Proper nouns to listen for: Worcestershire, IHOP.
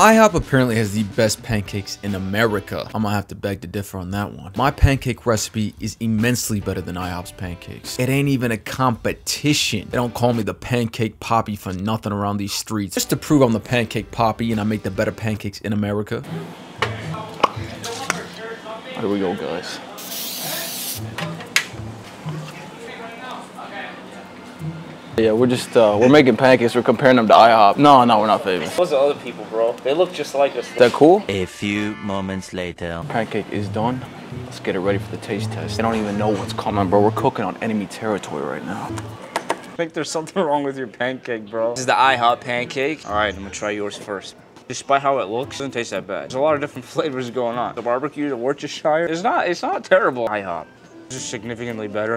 IHOP apparently has the best pancakes in America. I'm gonna have to beg to differ on that one. My pancake recipe is immensely better than IHOP's pancakes. It ain't even a competition. They don't call me the pancake poppy for nothing around these streets. Just to prove I'm the pancake poppy and I make the better pancakes in America. Here we go, guys. Yeah, we're just, we're making pancakes, we're comparing them to IHOP. No, we're not famous. Those are other people, bro. They look just like us. Is that cool? A few moments later. Pancake is done. Let's get it ready for the taste test. They don't even know what's coming, bro. We're cooking on enemy territory right now. I think there's something wrong with your pancake, bro. This is the IHOP pancake. All right, I'm gonna try yours first. Despite how it looks, it doesn't taste that bad. There's a lot of different flavors going on. The barbecue, the Worcestershire, it's not terrible. IHOP. This is significantly better.